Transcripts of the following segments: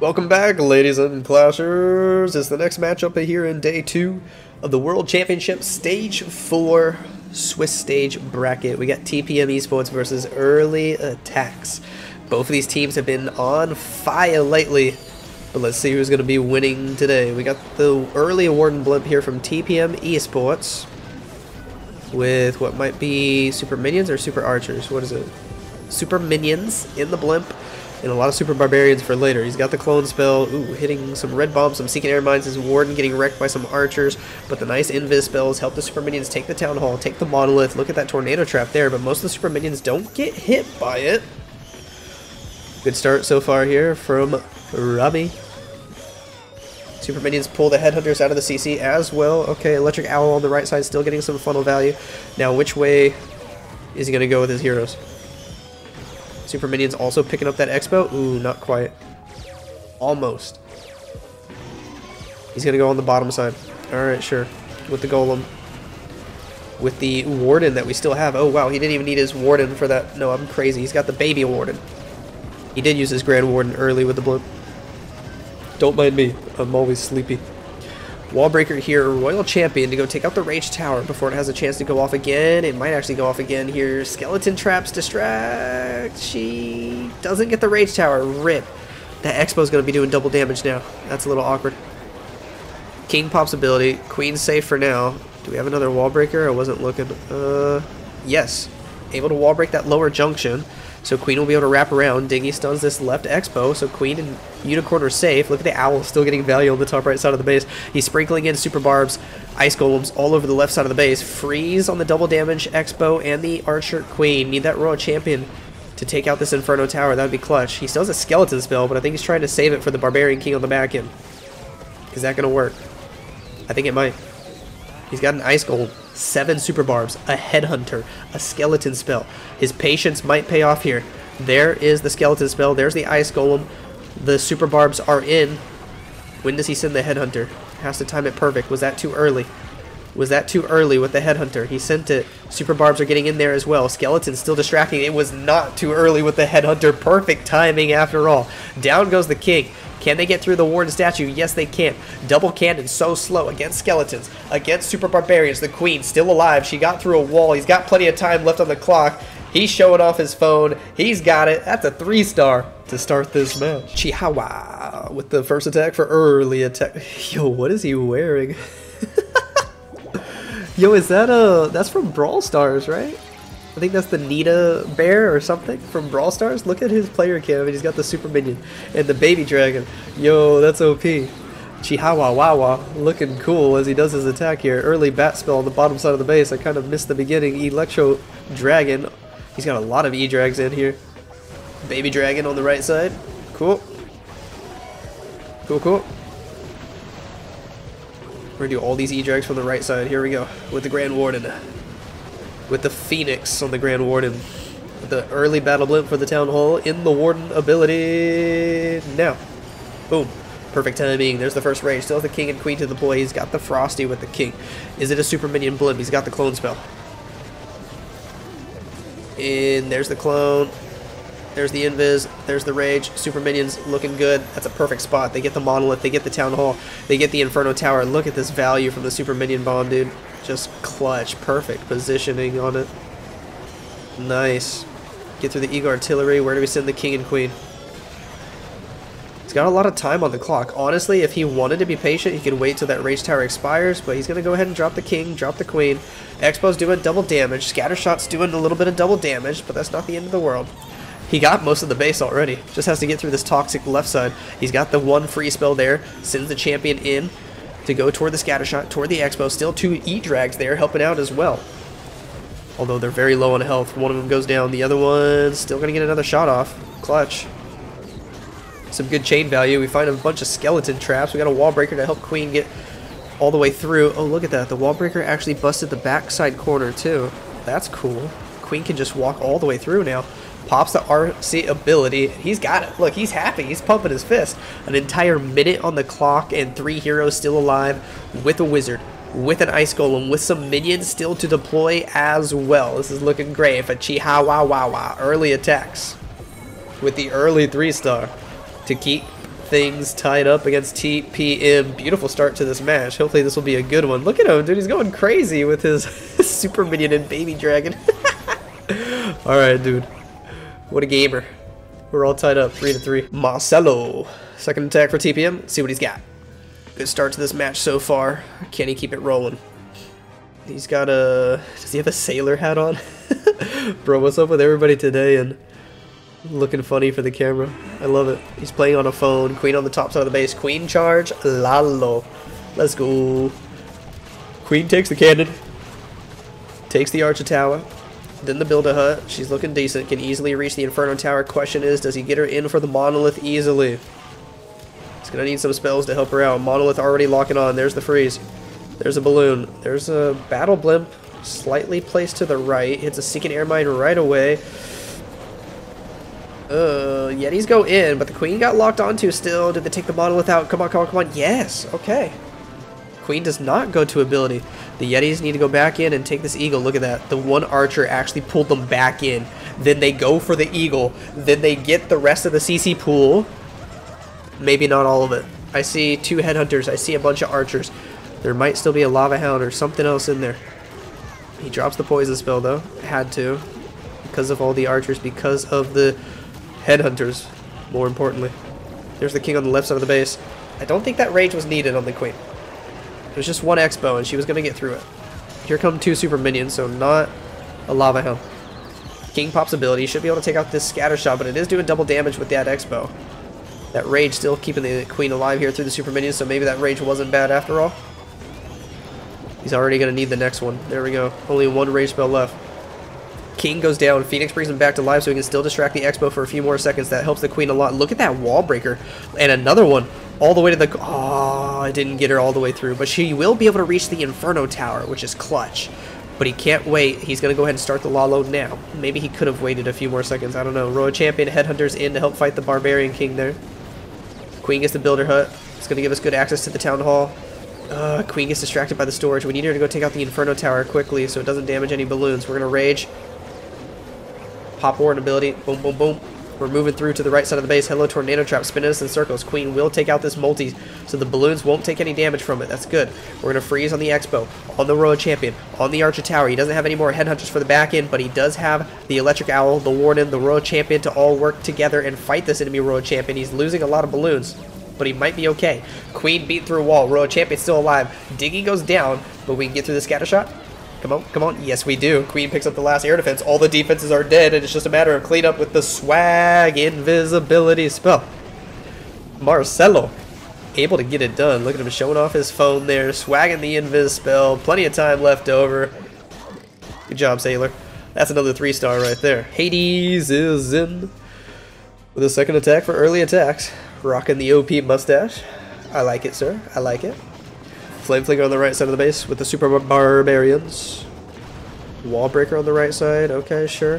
Welcome back, ladies and clashers. It's the next matchup here in day 2 of the World Championship Stage 4 Swiss Stage Bracket. We got TPM Esports versus Early Attacks. Both of these teams have been on fire lately, but let's see who's going to be winning today. We got the early Warden Blimp here from TPM Esports with what might be Super Minions or Super Archers. What is it? Super Minions in the Blimp. And a lot of Super Barbarians for later. He's got the clone spell. Ooh, hitting some red bombs, some Seeking Air Mines. His Warden getting wrecked by some Archers. But the nice Invis spells help the Super Minions take the Town Hall, take the Monolith. Look at that Tornado Trap there. But most of the Super Minions don't get hit by it. Good start so far here from Robbie. Super Minions pull the Headhunters out of the CC as well. Okay, Electric Owl on the right side still getting some funnel value. Now, which way is he going to go with his heroes? Super Minions also picking up that Expo. Ooh, not quite. Almost. He's going to go on the bottom side. Alright, sure. With the Golem. With the Warden that we still have. Oh, wow. He didn't even need his Warden for that. No, I'm crazy. He's got the Baby Warden. He did use his Grand Warden early with the Blimp. Don't mind me. I'm always sleepy. Wallbreaker here, Royal Champion, to go take out the Rage Tower before it has a chance to go off again. It might actually go off again here. Skeleton Traps distract. She doesn't get the Rage Tower. Rip. That Expo's going to be doing double damage now. That's a little awkward. King pops ability. Queen's safe for now. Do we have another Wallbreaker? I wasn't looking. Yes. Able to Wallbreak that lower junction. So Queen will be able to wrap around. Dingy stuns this left Expo, so Queen and Unicorn are safe. Look at the Owl still getting value on the top right side of the base. He's sprinkling in Super Barbs, Ice Golems all over the left side of the base. Freeze on the double damage Expo and the Archer Queen. Need that Royal Champion to take out this Inferno Tower. That would be clutch. He still has a Skeleton spell, but I think he's trying to save it for the Barbarian King on the back end. Is that going to work? I think it might. He's got an Ice Golem, 7 Super Barbs, a Headhunter, a Skeleton spell. His patience might pay off here. There is the Skeleton spell. There's the Ice Golem. The Super Barbs are in. When does he send the Headhunter? Has to time it perfect. Was that too early? Was that too early with the Headhunter? He sent it. Super Barbs are getting in there as well. Skeleton still distracting. It was not too early with the Headhunter. Perfect timing after all. Down goes the King. Can they get through the Warden statue? Yes, they can. Double cannon, so slow against Skeletons, against Super Barbarians. The Queen still alive. She got through a wall. He's got plenty of time left on the clock. He's showing off his phone. He's got it. That's a 3-star to start this match. Chihuahua with the first attack for Early Attack. Yo, what is he wearing? Yo, is that that's from Brawl Stars, right? I think that's the Nita Bear or something from Brawl Stars. Look at his player cam, and he's got the Super Minion and the Baby Dragon. Yo, that's OP. Chihuahua Wawa looking cool as he does his attack here. Early Bat spell on the bottom side of the base. I kind of missed the beginning. Electro Dragon. He's got a lot of E-Drags in here. Baby Dragon on the right side. Cool. Cool, cool. We're going to do all these E-Drags from the right side. Here we go with the Grand Warden. With the Phoenix on the Grand Warden. The early battle blimp for the Town Hall in the Warden ability now. Boom. Perfect timing. There's the first rage. Still has the King and Queen to deploy. He's got the Frosty with the King. Is it a Super Minion blimp? He's got the clone spell. And there's the clone. There's the Invis. There's the rage. Super Minions looking good. That's a perfect spot. They get the Monolith. They get the Town Hall. They get the Inferno Tower. Look at this value from the Super Minion bomb, dude. Just clutch. Perfect positioning on it. Nice. Get through the Eager Artillery. Where do we send the King and Queen? He's got a lot of time on the clock. Honestly, if he wanted to be patient, he could wait till that Rage Tower expires, but he's going to go ahead and drop the King, drop the Queen. Expo's doing double damage. Scattershot's doing a little bit of double damage, but that's not the end of the world. He got most of the base already. Just has to get through this toxic left side. He's got the one free spell there. Sends the champion in to go toward the Scattershot, toward the Expo. Still two E-Drags there helping out as well. Although they're very low on health. One of them goes down. The other one's still going to get another shot off. Clutch. Some good chain value. We find a bunch of Skeleton Traps. We got a Wallbreaker to help Queen get all the way through. Oh, look at that. The Wallbreaker actually busted the backside corner too. That's cool. Queen can just walk all the way through now. Pops the RC ability. He's got it. Look, he's happy. He's pumping his fist. An entire minute on the clock and 3 heroes still alive with a wizard, with an ice golem, with some minions still to deploy as well. This is looking great for Chihuahua. Early attacks with the early 3-star to keep things tied up against TPM. Beautiful start to this match. Hopefully this will be a good one. Look at him, dude. He's going crazy with his super minion and baby dragon. Alright, dude. What a gamer. We're all tied up, 3-3. Marcelo, second attack for TPM. Let's see what he's got. Good start to this match so far. Can he keep it rolling? He's got a... Does he have a sailor hat on? Bro, what's up with everybody today and looking funny for the camera? I love it. He's playing on a phone. Queen on the top side of the base. Queen charge. Lalo. Let's go. Queen takes the cannon. Takes the Archer Tower. Then the Build-A-Hut. She's looking decent. Can easily reach the Inferno Tower. Question is, does he get her in for the Monolith easily? He's going to need some spells to help her out. Monolith already locking on. There's the freeze. There's a balloon. There's a battle blimp slightly placed to the right. Hits a sinking air mine right away. Yetis go in, but the queen got locked onto still. Did they take the monolith out? Come on, come on, come on. Yes, okay. Queen does not go to ability. The Yetis need to go back in and take this eagle. Look at that. The one archer actually pulled them back in. Then they go for the eagle. Then they get the rest of the CC pool. Maybe not all of it. I see two headhunters. I see a bunch of archers. There might still be a lava hound or something else in there. He drops the poison spell, though. Had to. Because of all the archers. Because of the headhunters, more importantly. There's the king on the left side of the base. I don't think that rage was needed on the queen. It was just one expo, and she was going to get through it. Here come two super minions, so not a lava helm. King pops ability. Should be able to take out this scatter shot, but it is doing double damage with that expo. That rage still keeping the queen alive here through the super minions, so maybe that rage wasn't bad after all. He's already going to need the next one. There we go. Only one rage spell left. King goes down. Phoenix brings him back to life so he can still distract the expo for a few more seconds. That helps the queen a lot. Look at that wall breaker. And another one. All the way to the... Oh, I didn't get her all the way through. But she will be able to reach the Inferno Tower, which is clutch. But he can't wait. He's going to go ahead and start the Lalo now. Maybe he could have waited a few more seconds. I don't know. Royal Champion, Headhunter's in to help fight the Barbarian King there. Queen gets the Builder Hut. It's going to give us good access to the Town Hall. Queen gets distracted by the storage. We need her to go take out the Inferno Tower quickly so it doesn't damage any balloons. We're going to Rage. Pop Warren ability. Boom, boom, boom. We're moving through to the right side of the base. Hello, Tornado Trap. Spinning us in circles. Queen will take out this multi, so the balloons won't take any damage from it. That's good. We're going to freeze on the Expo, on the Royal Champion, on the Archer Tower. He doesn't have any more Headhunters for the back end, but he does have the Electric Owl, the Warden, the Royal Champion to all work together and fight this enemy Royal Champion. He's losing a lot of balloons, but he might be okay. Queen beat through a wall. Royal Champion's still alive. Diggy goes down, but we can get through the Scattershot. Come on, come on. Yes, we do. Queen picks up the last air defense. All the defenses are dead, and it's just a matter of cleanup with the swag invisibility spell. Marcelo, able to get it done. Look at him showing off his phone there, swagging the invis spell. Plenty of time left over. Good job, Sailor. That's another 3-star right there. Hades is in with a second attack for early attacks. Rocking the OP mustache. I like it, sir. I like it. Flame Flinger on the right side of the base with the Super Barbarians. Wall Breaker on the right side. Okay, sure.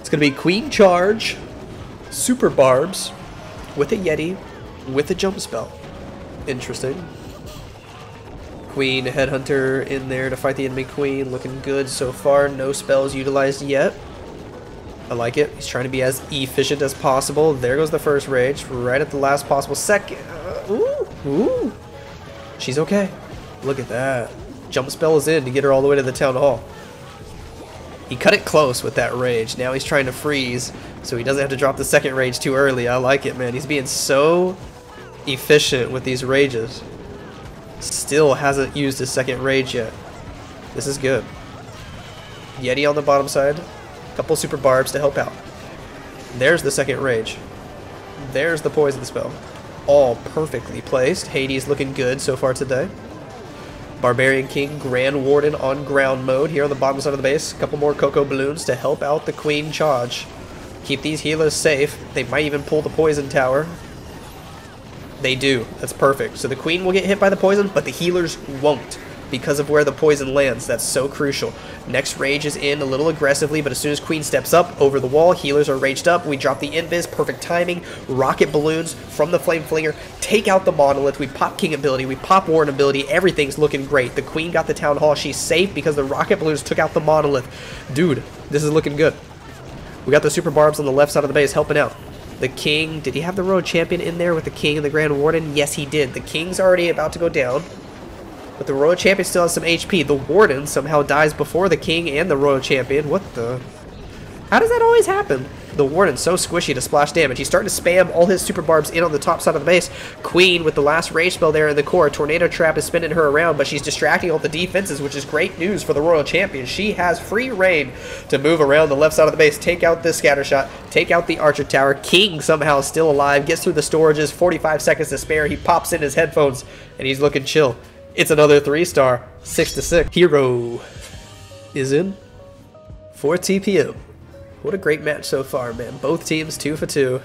It's going to be Queen Charge, Super Barbs, with a Yeti, with a Jump Spell. Interesting. Queen Headhunter in there to fight the enemy Queen. Looking good so far. No spells utilized yet. I like it. He's trying to be as efficient as possible. There goes the first Rage. Right at the last possible second. Ooh, ooh. She's okay. Look at that. Jump spell is in to get her all the way to the town hall. He cut it close with that rage. Now he's trying to freeze so he doesn't have to drop the second rage too early. I like it, man. He's being so efficient with these rages. Still hasn't used his second rage yet. This is good. Yeti on the bottom side. Couple super barbs to help out. There's the second rage. There's the poison spell. All perfectly placed. Hades looking good so far today. Barbarian King, Grand Warden on ground mode here on the bottom side of the base. A couple more Cocoa Balloons to help out the Queen Charge. Keep these healers safe. They might even pull the Poison Tower. They do. That's perfect. So the Queen will get hit by the Poison, but the healers won't because of where the Poison lands. That's so crucial. Next Rage is in a little aggressively, but as soon as Queen steps up over the wall, healers are raged up. We drop the Invis, perfect timing, rocket balloons from the Flame Flinger, take out the Monolith, we pop King ability, we pop Warren ability, everything's looking great. The Queen got the Town Hall, she's safe because the rocket balloons took out the Monolith. Dude, this is looking good. We got the Super Barbs on the left side of the base helping out. the king. Did he have the royal champion in there with the king and the grand warden? Yes, he did. The king's already about to go down, but the royal champion still has some HP. The warden somehow dies before the king and the royal champion. What the? How does that always happen? The warden's so squishy to splash damage. He's starting to spam all his super barbs in on the top side of the base. Queen with the last rage spell there in the core. Tornado Trap is spinning her around, but she's distracting all the defenses, which is great news for the royal champion. She has free reign to move around the left side of the base, take out this scattershot, take out the archer tower. King somehow still alive, gets through the storages, 45 seconds to spare. He pops in his headphones, and he's looking chill. It's another 3-star, 6-6. Hero is in for TPM. What a great match so far, man. Both teams 2 for 2.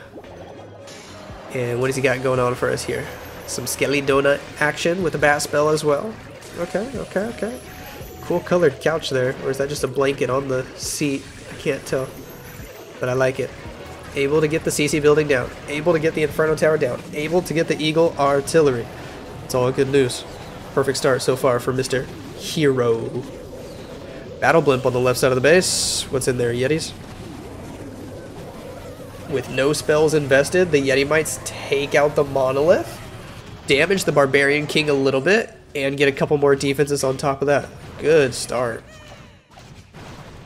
And what has he got going on for us here? Some Skelly Donut action with a bat spell as well. Okay, okay, okay. Cool colored couch there. Or is that just a blanket on the seat? I can't tell. But I like it. Able to get the CC building down. Able to get the Inferno Tower down. Able to get the Eagle Artillery. It's all good news. Perfect start so far for Mr. Hero. Battle Blimp on the left side of the base. What's in there, Yetis? With no spells invested, the Yeti Mites take out the Monolith, damage the Barbarian King a little bit, and get a couple more defenses on top of that. Good start.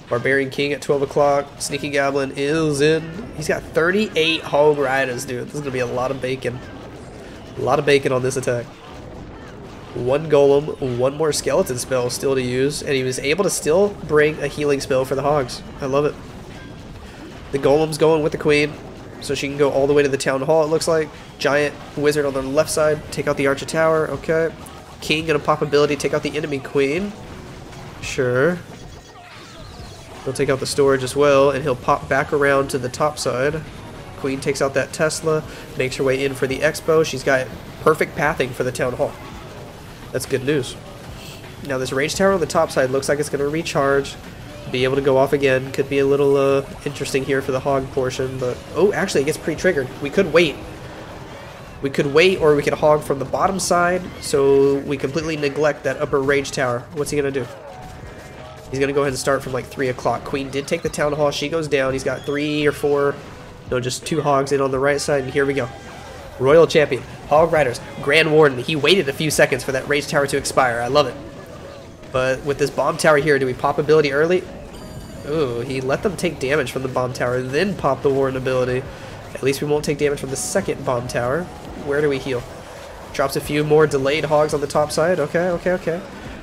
Barbarian King at 12 o'clock. Sneaky Goblin is in. He's got 38 Hog Riders, dude. This is going to be a lot of bacon. A lot of bacon on this attack. One Golem, one more Skeleton spell still to use, and he was able to still bring a healing spell for the Hogs. I love it. The Golem's going with the Queen, so she can go all the way to the Town Hall, it looks like. Giant Wizard on the left side, take out the Archer Tower, okay. King gonna pop ability, take out the enemy Queen. Sure. He'll take out the storage as well, and he'll pop back around to the top side. Queen takes out that Tesla, makes her way in for the Expo. She's got perfect pathing for the Town Hall. That's good news. Now this Rage Tower on the top side looks like it's gonna recharge. Be able to go off again. Could be a little interesting here for the hog portion, but oh, actually it gets pre-triggered. We could wait. We could wait, or we could hog from the bottom side, so we completely neglect that upper rage tower. What's he gonna do? He's gonna go ahead and start from like 3 o'clock. Queen did take the town hall. She goes down. He's got 3 or 4, no, just 2 hogs in on the right side, and here we go. Royal champion, hog riders, grand warden. He waited a few seconds for that rage tower to expire. I love it. But with this bomb tower here, do we pop ability early? Ooh, he let them take damage from the bomb tower, then pop the warden ability. At least we won't take damage from the second bomb tower. Where do we heal? Drops a few more delayed hogs on the top side. Okay, okay, okay.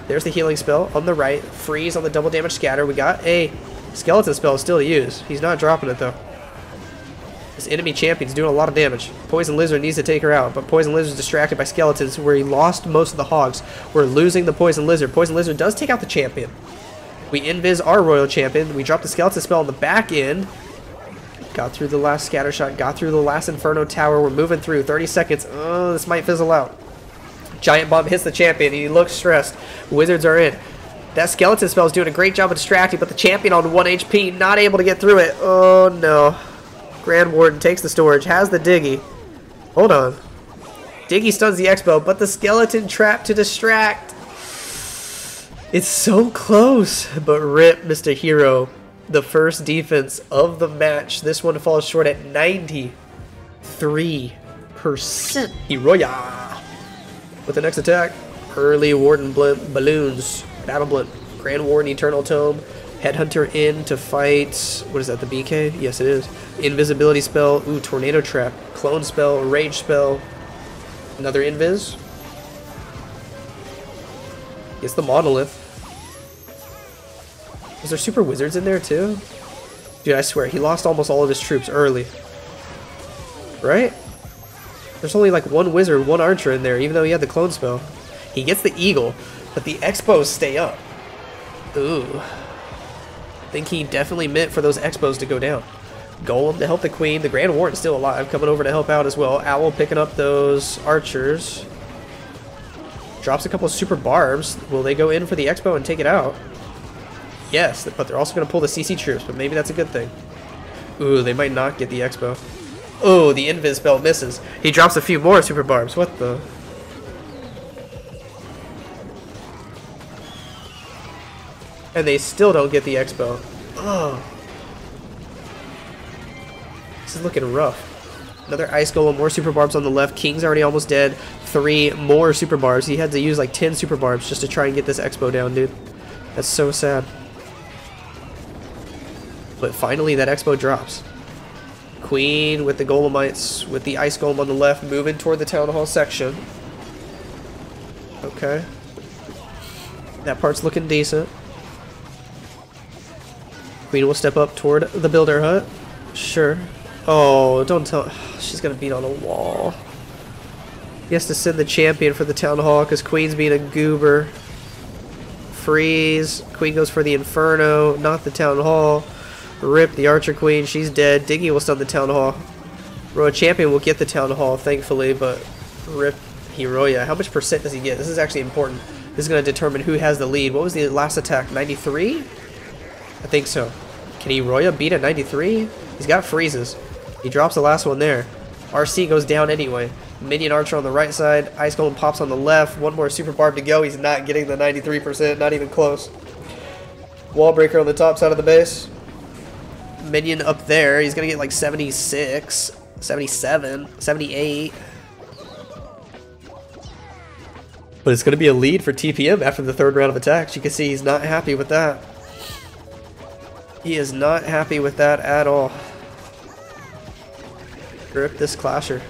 There's the healing spell on the right. Freeze on the double damage scatter. We got a skeleton spell still to use. He's not dropping it, though. This enemy champion's doing a lot of damage. Poison Lizard needs to take her out, but Poison Lizard's distracted by skeletons where he lost most of the hogs. We're losing the Poison Lizard. Poison Lizard does take out the champion. We invis our royal champion. We drop the skeleton spell on the back end. Got through the last scattershot. Got through the last Inferno Tower. We're moving through. 30 seconds. Oh, this might fizzle out. Giant Bomb hits the champion. He looks stressed. Wizards are in. That skeleton spell is doing a great job of distracting, but the champion on 1 HP, not able to get through it. Oh, no. Grand Warden takes the storage. Has the Diggy. Hold on. Diggy stuns the Expo, but the skeleton trap to distract. It's so close, but rip Mr. Hero, the first defense of the match. This one falls short at 93%. Hiroya with the next attack. Early Warden Blimp, Balloons, Battle Blimp, Grand Warden Eternal Tome, Headhunter in to fight, what is that, the BK? Yes, it is. Invisibility spell, ooh, Tornado Trap, Clone spell, Rage spell, another invis. It's the Monolith. Is there super wizards in there too? Dude, I swear, he lost almost all of his troops early. Right? There's only like one wizard, one archer in there, even though he had the clone spell. He gets the eagle, but the expos stay up. Ooh. I think he definitely meant for those expos to go down. Golem to help the queen. The Grand Warden's still alive, coming over to help out as well. Owl picking up those archers. Drops a couple of super barbs. Will they go in for the expo and take it out? Yes, but they're also going to pull the CC troops, but maybe that's a good thing. Ooh, they might not get the expo. Oh, the invis spell misses. He drops a few more super barbs. What the? And they still don't get the expo. Oh. This is looking rough. Another ice golem, more super barbs on the left. King's already almost dead. 3 more super barbs. He had to use like 10 super barbs just to try and get this expo down, dude. That's so sad. But finally that expo drops. Queen with the golemites, with the ice golem on the left, moving toward the town hall section. Okay. That part's looking decent. Queen will step up toward the builder hut. Sure. Oh, don't tell. She's going to beat on a wall. He has to send the champion for the town hall because Queen's being a goober. Freeze. Queen goes for the inferno, not the town hall. Rip the archer queen. She's dead. Diggy will stun the town hall. Royal champion will get the town hall, thankfully, but rip Hiroya. How much percent does he get? This is actually important. This is going to determine who has the lead. What was the last attack? 93? I think so. Can Hiroya beat at 93? He's got freezes. He drops the last one there. RC goes down anyway. Minion archer on the right side. Ice golem pops on the left. One more super barb to go. He's not getting the 93%. Not even close. Wall breaker on the top side of the base. Minion up there. He's going to get like 76, 77, 78. But it's going to be a lead for TPM after the third round of attacks. You can see he's not happy with that. He is not happy with that at all. Grip this clasher.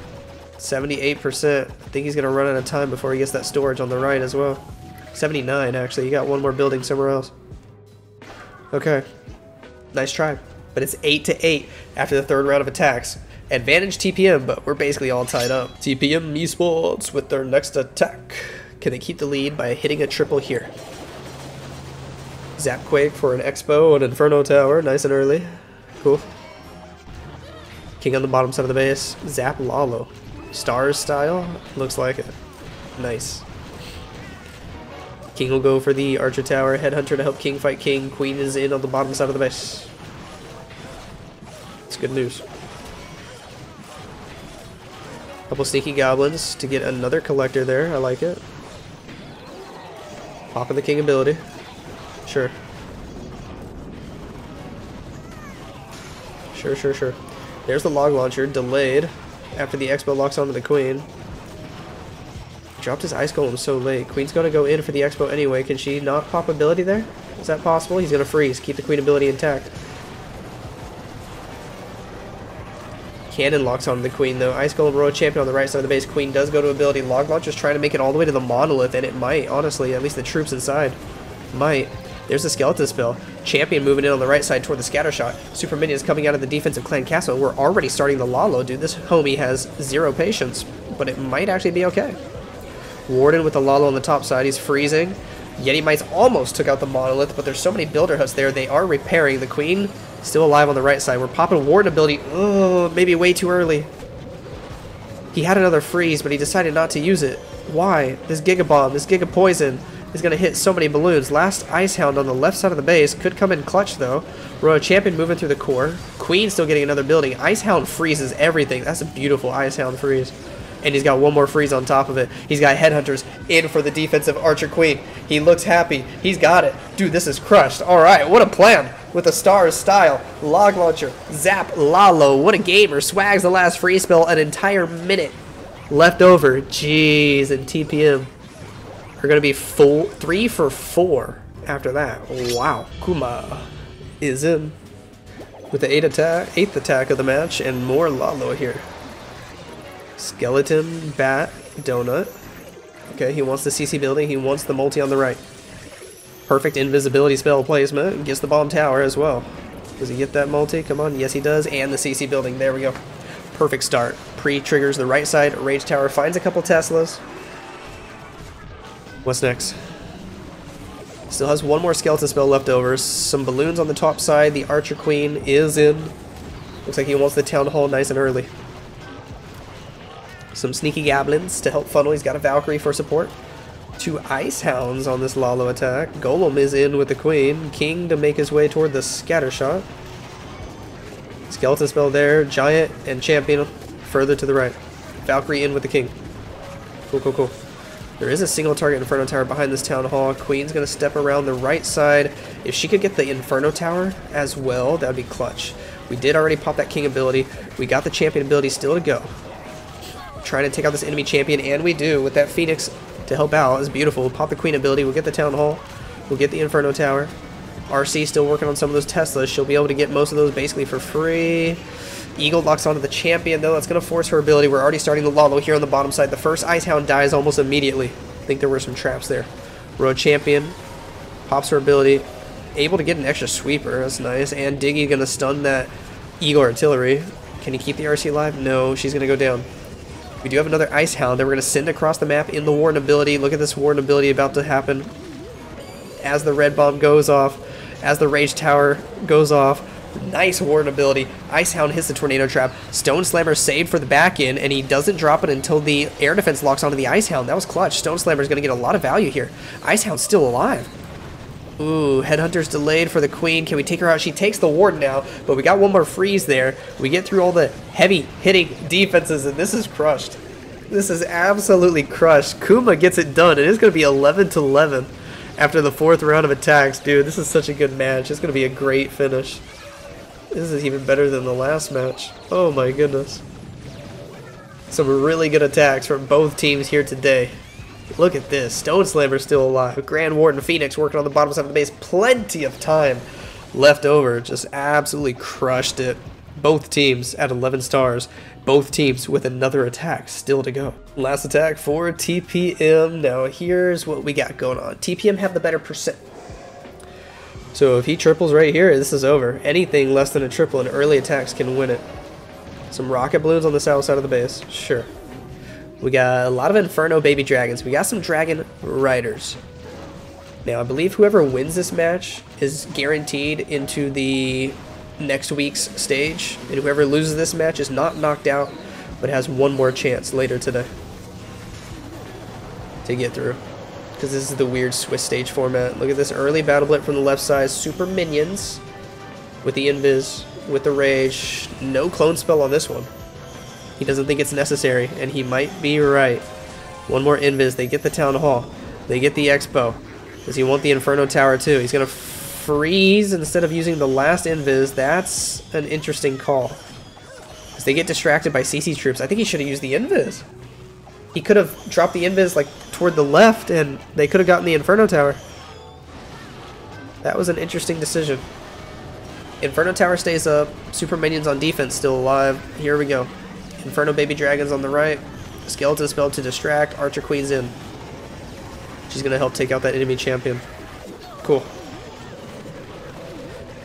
78%. I think he's going to run out of time before he gets that storage on the right as well. 79 actually. He got one more building somewhere else. Okay. Nice try. But it's 8-8 after the third round of attacks. Advantage TPM, but we're basically all tied up. TPM Esports with their next attack. Can they keep the lead by hitting a triple here? Zapquake for an expo on Inferno Tower. Nice and early. Cool. King on the bottom side of the base. Zap Lalo. Stars style. Looks like it. Nice. King will go for the Archer Tower. Headhunter to help King fight King. Queen is in on the bottom side of the base. It's good news. Couple sneaky goblins to get another collector there. I like it. Popping the king ability. Sure. Sure, sure, sure. There's the log launcher, delayed after the expo locks onto the queen. Dropped his ice golem so late. Queen's gonna go in for the expo anyway. Can she not pop ability there? Is that possible? He's gonna freeze. Keep the queen ability intact. Cannon locks on the queen though. Ice golem, royal champion on the right side of the base. Queen does go to ability. Log launcher's trying to make it all the way to the monolith, and it might, honestly. At least the troops inside might. There's the skeleton spell. Champion moving in on the right side toward the scattershot. Super minions coming out of the defensive clan castle. We're already starting the Lalo, dude. This homie has zero patience, but it might actually be okay. Warden with the Lalo on the top side. He's freezing. Yeti mites almost took out the monolith, but there's so many builder huts there. They are repairing. The queen still alive on the right side. We're popping Warden ability. Oh, maybe way too early. He had another freeze, but he decided not to use it. Why? This Giga Bomb, this Giga Poison is going to hit so many balloons. Last Ice Hound on the left side of the base. Could come in clutch, though. Royal Champion moving through the core. Queen still getting another building. Ice Hound freezes everything. That's a beautiful Ice Hound freeze. And he's got one more freeze on top of it. He's got Headhunters in for the defensive Archer Queen. He looks happy. He's got it. Dude, this is crushed. All right, what a plan with a Stars style. Log Launcher, Zap Lalo. What a gamer. Swags the last free spell. An entire minute left over. Jeez, and TPM are going to be full 3 for 4 after that. Wow. Kuma is in with the eighth attack of the match, and more Lalo here. Skeleton, bat, donut. Okay, he wants the CC building. He wants the multi on the right. Perfect invisibility spell placement. Gets the bomb tower as well. Does he get that multi? Come on. Yes, he does. And the CC building. There we go. Perfect start. Pre-triggers the right side. Rage tower finds a couple Teslas. What's next? Still has one more skeleton spell left over. Some balloons on the top side. The Archer Queen is in. Looks like he wants the town hall nice and early. Some sneaky goblins to help funnel. He's got a Valkyrie for support. 2 Ice Hounds on this Lalo attack. Golem is in with the Queen. King to make his way toward the Scattershot. Skeleton spell there. Giant and Champion further to the right. Valkyrie in with the King. Cool, cool, cool. There is a single target Inferno Tower behind this Town Hall. Queen's going to step around the right side. If she could get the Inferno Tower as well, that would be clutch. We did already pop that King ability. We got the Champion ability still to go. Trying to take out this enemy Champion, and we do with that Phoenix to help out. It's beautiful. We'll pop the Queen ability. We'll get the Town Hall. We'll get the Inferno Tower. RC still working on some of those Teslas. She'll be able to get most of those basically for free. Eagle locks onto the Champion, though. That's going to force her ability. We're already starting the Lalo here on the bottom side. The first Ice Hound dies almost immediately. I think there were some traps there. Road Champion pops her ability. Able to get an extra sweeper. That's nice. And Diggy going to stun that Eagle Artillery. Can he keep the RC alive? No. She's going to go down. We do have another Ice Hound that we're going to send across the map in the Warden ability. Look at this Warden ability about to happen. As the Red Bomb goes off, as the Rage Tower goes off. Nice Warden ability. Ice Hound hits the Tornado Trap. Stone Slammer saved for the back end, and he doesn't drop it until the air defense locks onto the Ice Hound. That was clutch. Stone Slammer's going to get a lot of value here. Ice Hound's still alive. Ooh, Headhunter's delayed for the Queen. Can we take her out? She takes the Warden now, but we got one more freeze there. We get through all the heavy hitting defenses, and this is crushed. This is absolutely crushed. Kuma gets it done, and it's going to be 11-11 after the fourth round of attacks. Dude, this is such a good match. It's going to be a great finish. This is even better than the last match. Oh my goodness. Some really good attacks from both teams here today. Look at this. Stone Slammer's still alive. Grand Warden Phoenix working on the bottom side of the base. Plenty of time left over. Just absolutely crushed it. Both teams at 11 stars. Both teams with another attack still to go. Last attack for TPM. Now here's what we got going on. TPM have the better percent. So if he triples right here, this is over. Anything less than a triple in early attacks can win it. Some rocket balloons on the south side of the base. Sure. We got a lot of Inferno Baby Dragons. We got some Dragon Riders. Now, I believe whoever wins this match is guaranteed into the next week's stage. And whoever loses this match is not knocked out, but has one more chance later today to get through. Because this is the weird Swiss stage format. Look at this early battle blip from the left side. Super minions with the invis, with the rage. No clone spell on this one. He doesn't think it's necessary, and he might be right. One more invis. They get the Town Hall. They get the Expo. Does he want the Inferno Tower too? He's going to freeze instead of using the last invis. That's an interesting call. Because they get distracted by CC troops. I think he should have used the invis. He could have dropped the invis like toward the left, and they could have gotten the Inferno Tower. That was an interesting decision. Inferno Tower stays up. Super minions on defense still alive. Here we go. Inferno Baby Dragons on the right. Skeleton spell to distract. Archer Queen's in. She's going to help take out that enemy champion. Cool.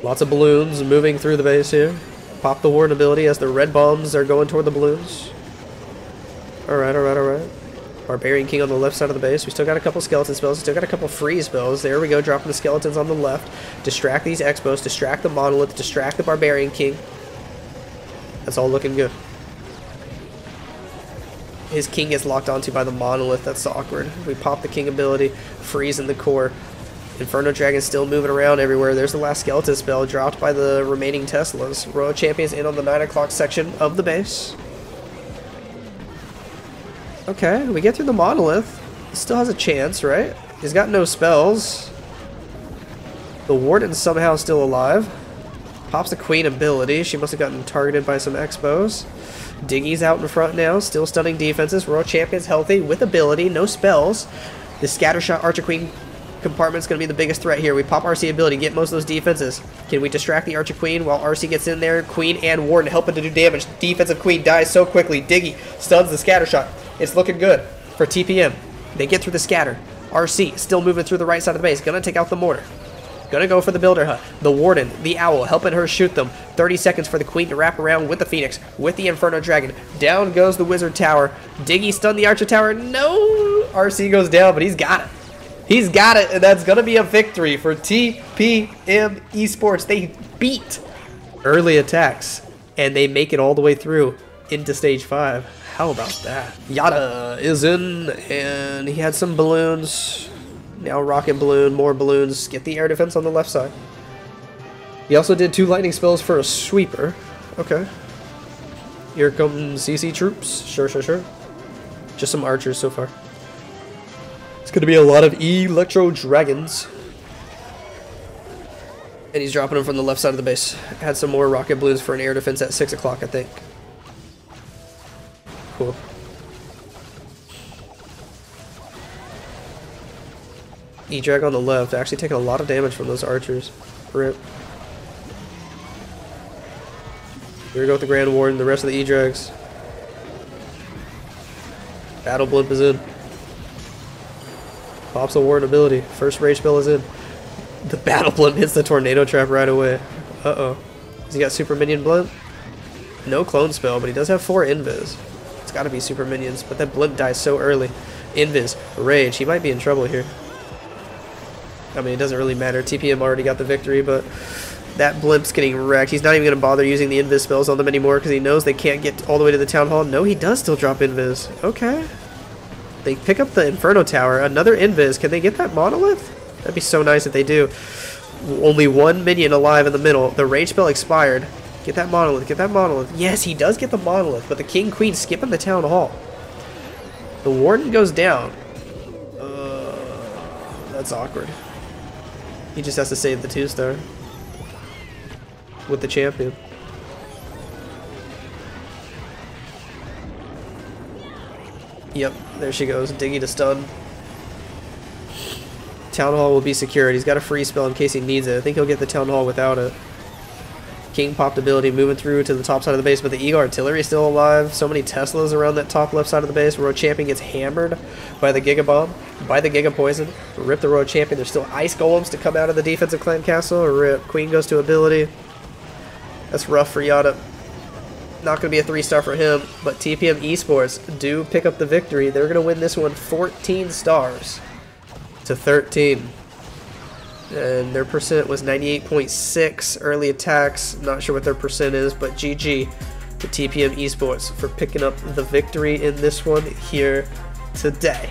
Lots of balloons moving through the base here. Pop the Warden ability as the red bombs are going toward the balloons. Alright, alright, alright. Barbarian King on the left side of the base. We still got a couple skeleton spells. We still got a couple freeze spells. There we go, dropping the skeletons on the left. Distract these Expos. Distract the Monolith. Distract the Barbarian King. That's all looking good. His King gets locked onto by the Monolith. That's awkward. We pop the King ability. Freeze in the core. Inferno Dragon's still moving around everywhere. There's the last skeleton spell dropped by the remaining Teslas. Royal Champions in on the 9 o'clock section of the base. Okay, we get through the Monolith. Still has a chance, right? He's got no spells. The Warden's somehow still alive. Pops the Queen ability. She must have gotten targeted by some Expos. Diggy's out in front now, still stunning defenses. Royal Champion's healthy with ability, no spells. The Scattershot Archer Queen compartment's going to be the biggest threat here. We pop RC ability, get most of those defenses. Can we distract the Archer Queen while RC gets in there? Queen and Warden helping to do damage. Defensive Queen dies so quickly. Diggy stuns the Scattershot. It's looking good for TPM. They get through the scatter. RC still moving through the right side of the base. Gonna take out the mortar. Gonna go for the builder hut. The Warden, the owl, helping her shoot them. 30 seconds for the Queen to wrap around with the Phoenix, with the Inferno Dragon. Down goes the Wizard Tower. Diggy stunned the Archer Tower. No! RC goes down, but he's got it. He's got it, and that's gonna be a victory for TPM Esports. They beat early attacks, and they make it all the way through into stage 5. How about that? Yada is in, and he had some balloons. Now rocket balloon, more balloons. Get the air defense on the left side. He also did 2 lightning spells for a sweeper. Okay. Here come CC troops. Sure, sure, sure. Just some archers so far. It's going to be a lot of Electro Dragons. And he's dropping them from the left side of the base. Had some more rocket balloons for an air defense at 6 o'clock, I think. Cool. E-Drag on the left. Actually taking a lot of damage from those archers. Rip. Here we go with the Grand Warden, the rest of the E-Drags. Battle Blimp is in. Pops a Warden ability. First Rage Bell is in. The Battle Blimp hits the Tornado Trap right away. Uh-oh. Has he got Super Minion Blimp? No clone spell, but he does have 4 Invis. It's gotta be Super Minions, but that Blimp dies so early. Invis, Rage, he might be in trouble here. I mean, it doesn't really matter. TPM already got the victory, but that Blimp's getting wrecked. He's not even going to bother using the Invis spells on them anymore because he knows they can't get all the way to the Town Hall. No, he does still drop Invis. Okay. They pick up the Inferno Tower. Another Invis. Can they get that Monolith? That'd be so nice if they do. Only one minion alive in the middle. The Rage Spell expired. Get that Monolith. Get that Monolith. Yes, he does get the Monolith, but the King Queen skipping the Town Hall. The Warden goes down. That's awkward. He just has to save the 2-star with the champion. Yep, there she goes. Diggy to stun. Town Hall will be secured. He's got a free spell in case he needs it. I think he'll get the Town Hall without it. King popped ability moving through to the top side of the base, but the ER artillery is still alive. So many Teslas around that top left side of the base. Royal Champion gets hammered by the Giga Bomb, by the Giga Poison. Rip the Royal Champion. There's still Ice Golems to come out of the defensive clan castle. Rip. Queen goes to ability. That's rough for Yada. Not going to be a 3-star for him, but TPM Esports do pick up the victory. They're going to win this one 14 stars to 13. And their percent was 98.6. Early Attacks, not sure what their percent is, but GG to TPM Esports for picking up the victory in this one here today.